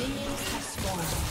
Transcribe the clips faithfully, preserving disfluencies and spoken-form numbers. Minions have spawned.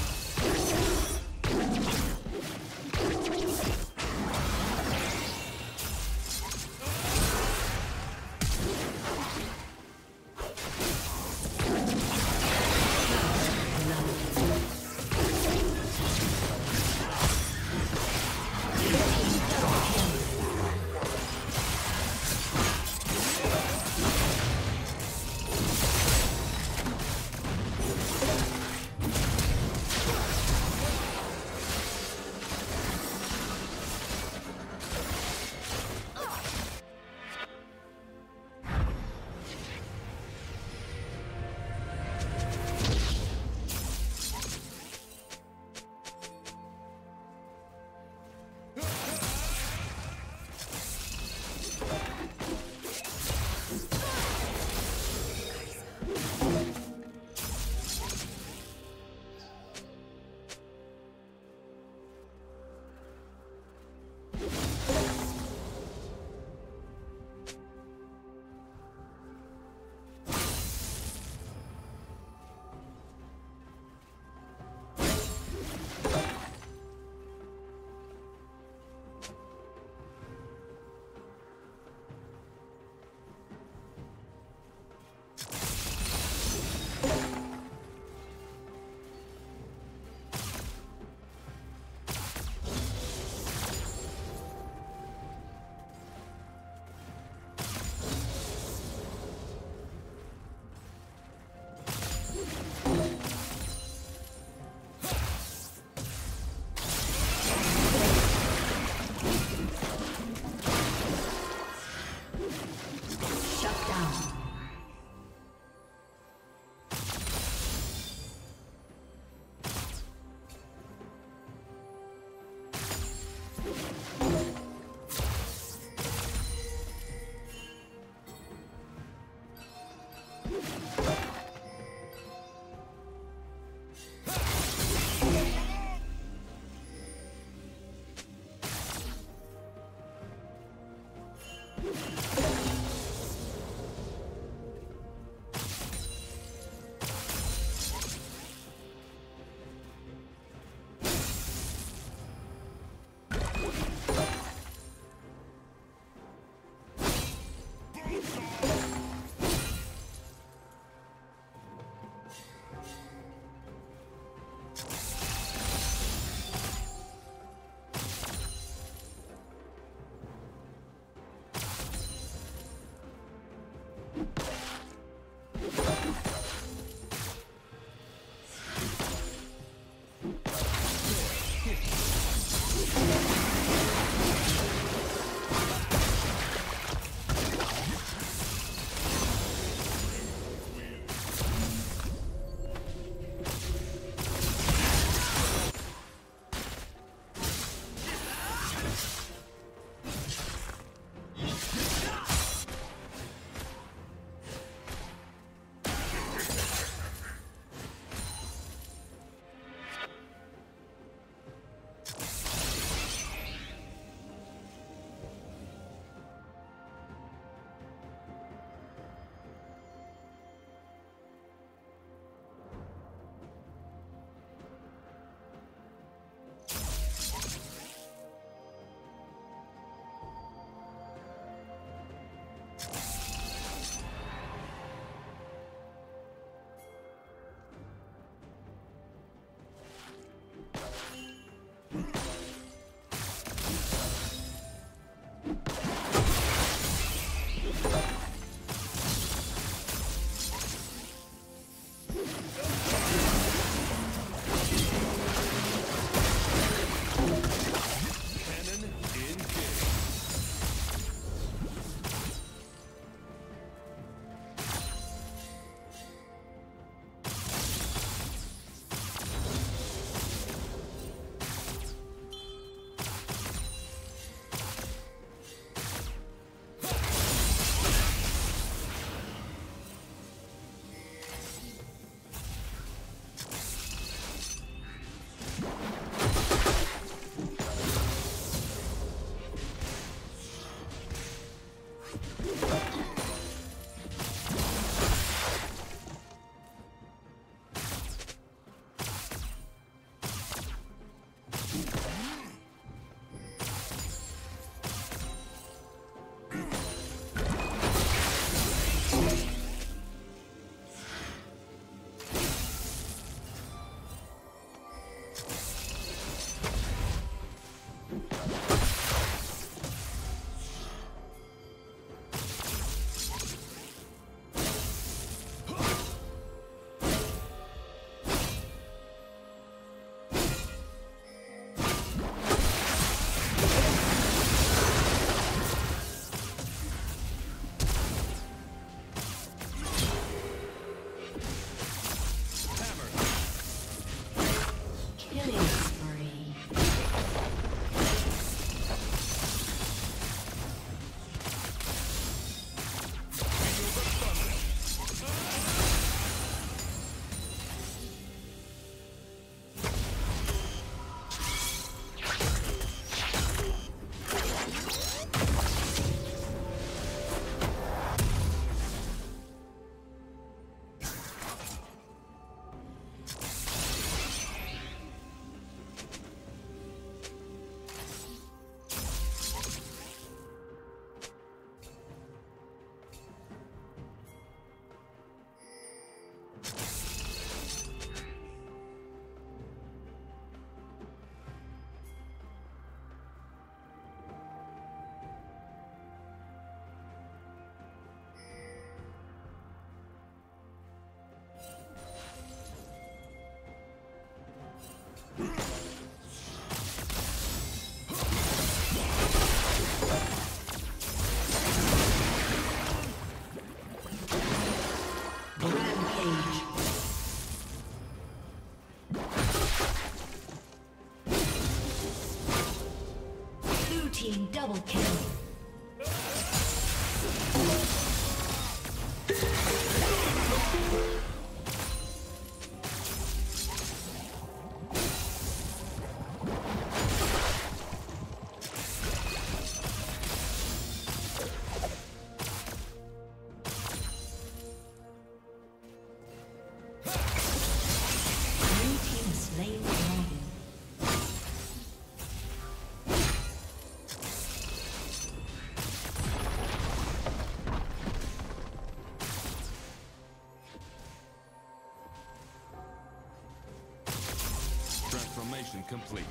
Double kill. Transformation complete.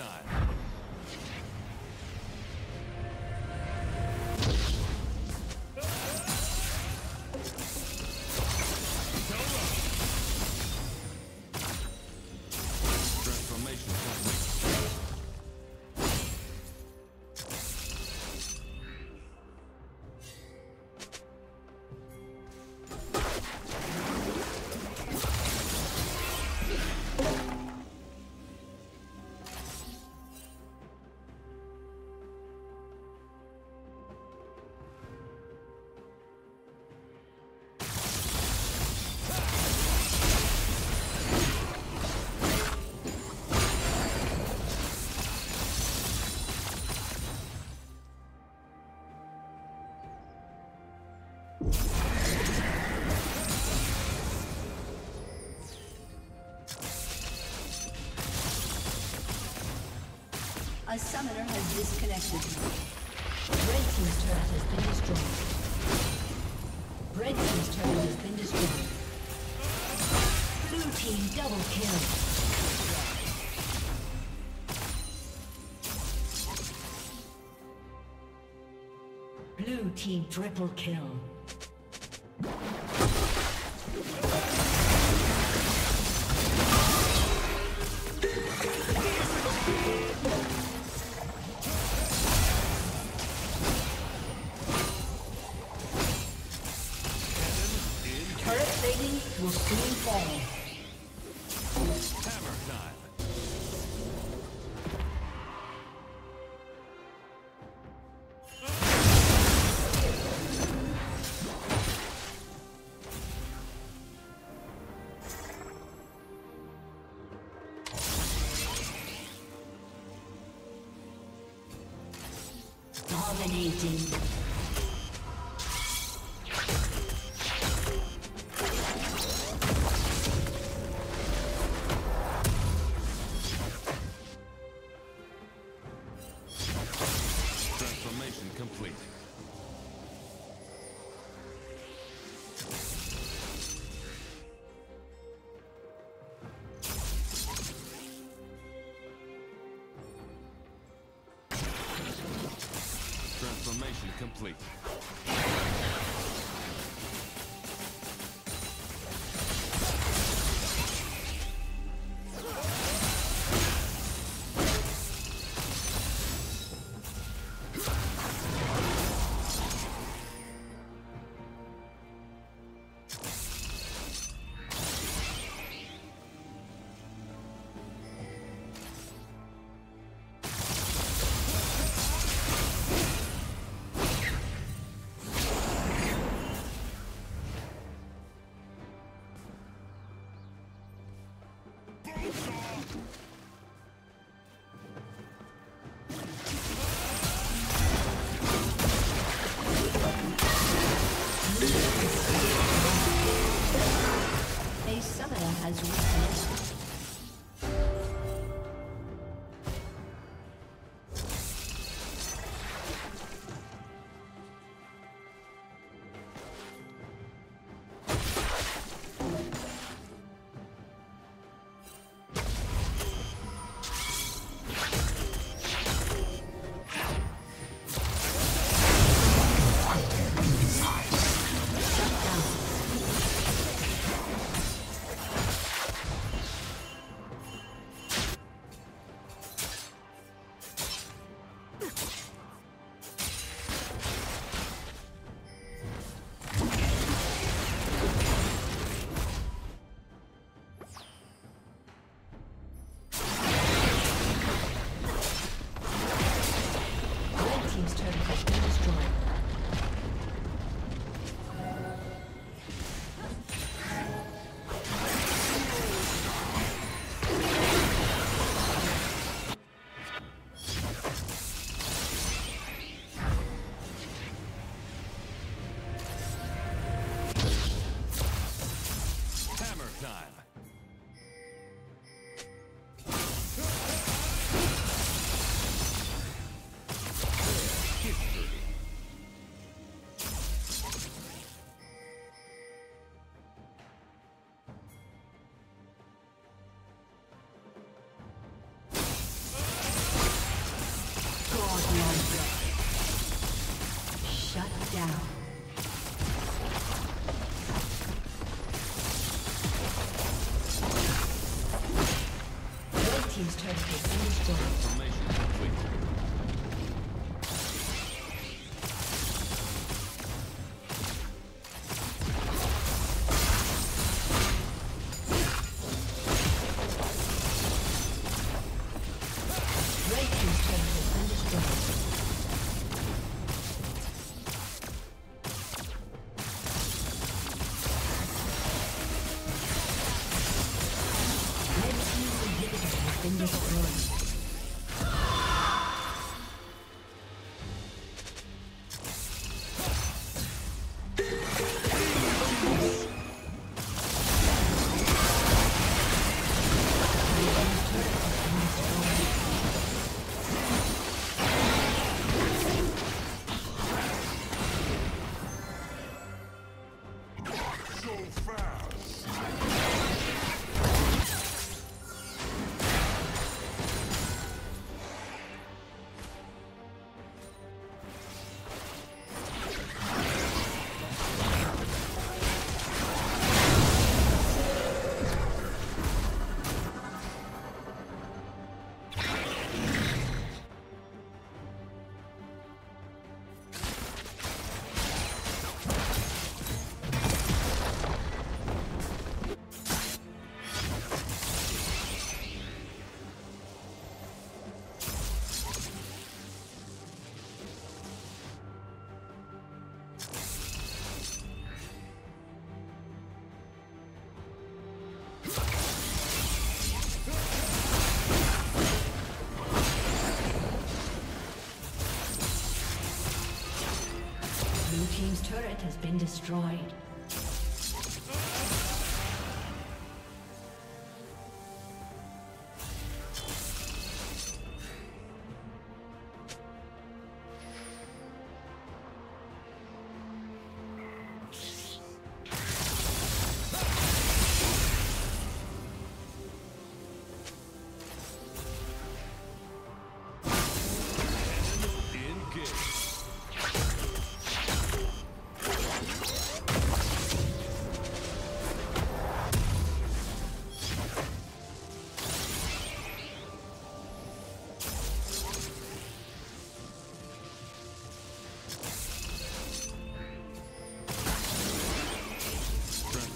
time. A summoner has disconnected. Red team's turret has been destroyed. Red team's turret has been destroyed. Blue team double kill. Blue team triple kill. Dominating. Transformation complete. team's turret has been destroyed.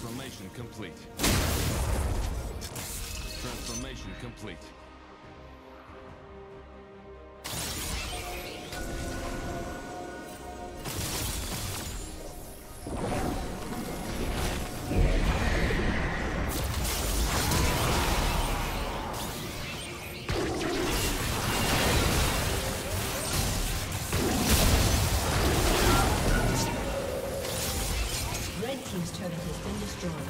Formation complete. Turret has been destroyed. Complete. Transformation complete. Has been destroyed.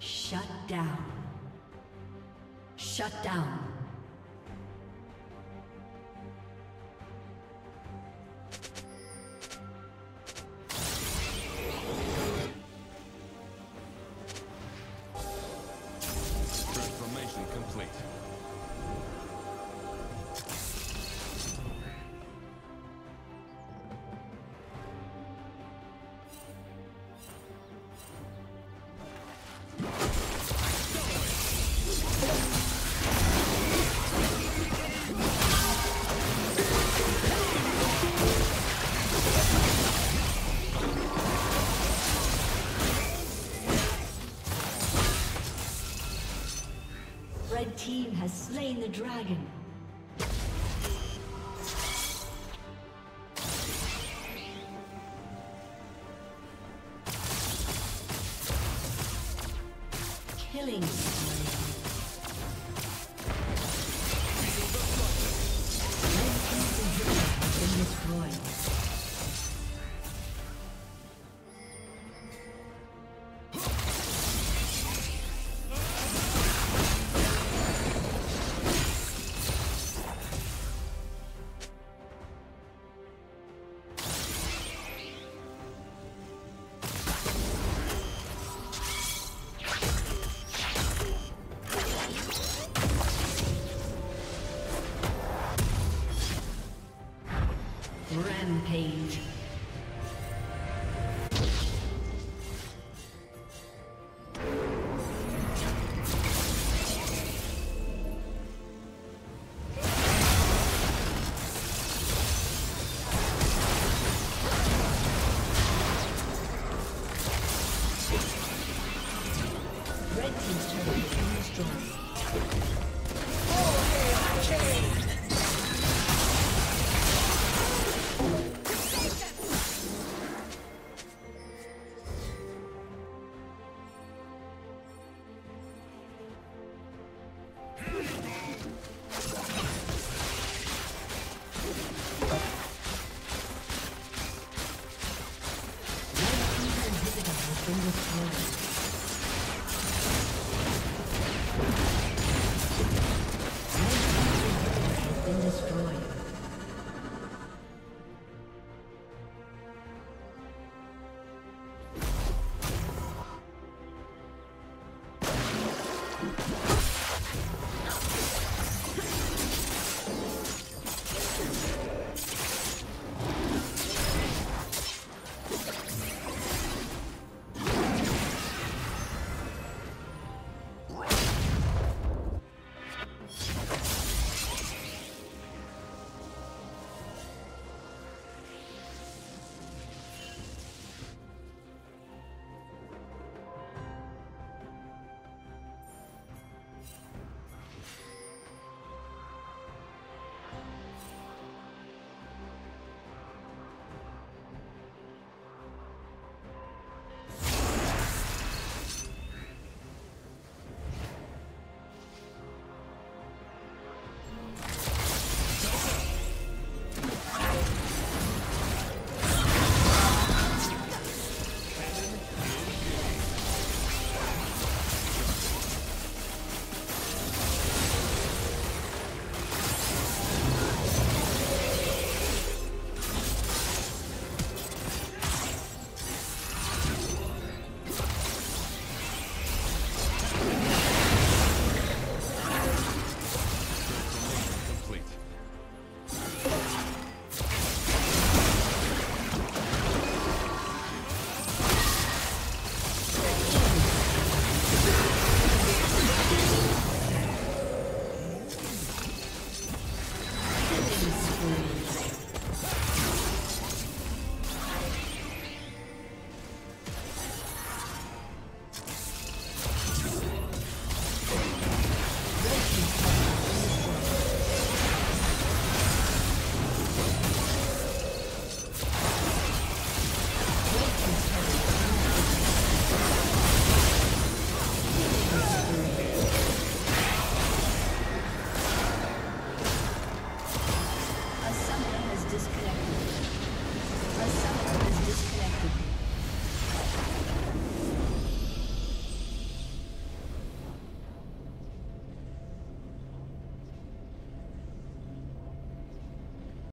Shut down. Shut down. Transformation complete. Team has slain the dragon. Killing. Rampage. Take that! disconnected.